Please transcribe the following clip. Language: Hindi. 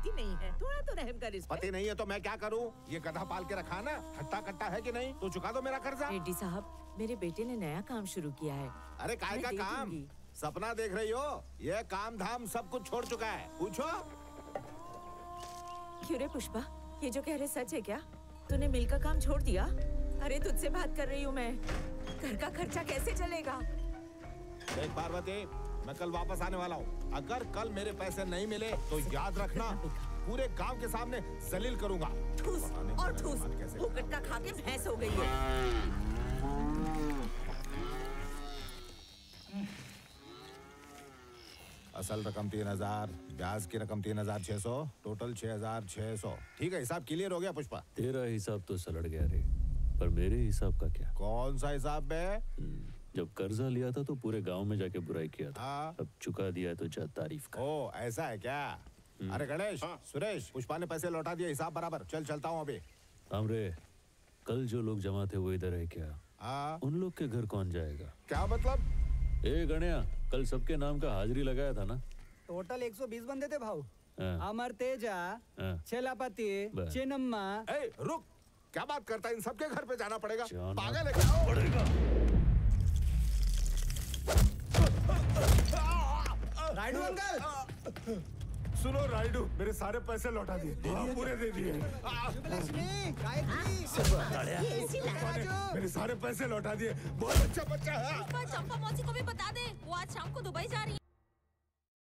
पति नहीं है, थोड़ा तो रहम कर। पति नहीं है तो मैं क्या करूँ? ये गधा पाल के रखा ना, खट्टा खट्टा है कि नहीं? तो चुका दो मेरा कर्जा। रेड्डी साहब, मेरे बेटे ने नया काम शुरू किया है। अरे काय का काम? सपना देख रही हो? ये काम धाम सब कुछ छोड़ चुका है। पूछो क्यों रे पुष्पा, ये जो कह रहे सच है क्या? तूने मिल का काम छोड़ दिया? अरे तुझसे बात कर रही हूँ मैं, घर का खर्चा कैसे चलेगा? देख पार्वती, मैं कल वापस आने वाला हूँ। अगर कल मेरे पैसे नहीं मिले तो याद रखना पूरे गांव के सामने जलील करूँगा। ठूस और ठूस, भूखट का खा के भैंस हो गई है। असल रकम 3000, ब्याज की रकम 3600, टोटल 6600। ठीक है, हिसाब क्लियर हो गया पुष्पा? तेरा हिसाब तो सलट गया रे, पर मेरे हिसाब का क्या? कौन सा हिसाब है? जब कर्जा लिया था तो पूरे गांव में जाके बुराई किया था। हाँ। अब चुका दिया तो जा तारीफ कर। ओ, ऐसा है क्या? अरे गणेश, हाँ। सुरेश, पुष्पा ने पैसे लौटा दिए, हिसाब बराबर। चल चलता हूँ अभी। हमरे कल जो लोग जमा थे वो इधर है क्या? हाँ। उन लोग के घर कौन जाएगा? क्या मतलब? ए गणेश, कल सबके नाम का हाजिरी लगाया था ना? टोटल 120 बंदे थे भाऊ। अमर तेजा, छेलापति, चिन्नम्मा। रुक, क्या बात करता है? इन सबके घर पे जाना पड़ेगा? पागल है क्या? पड़ेगा। राइडू अंकल, सुनो राइडू, मेरे सारे पैसे लौटा दिए, पूरे दे दिए। मेरे सारे पैसे लौटा दिए, बहुत अच्छा बच्चा है। चंपा मौसी को भी बता दे, वो आज शाम को दुबई जा रही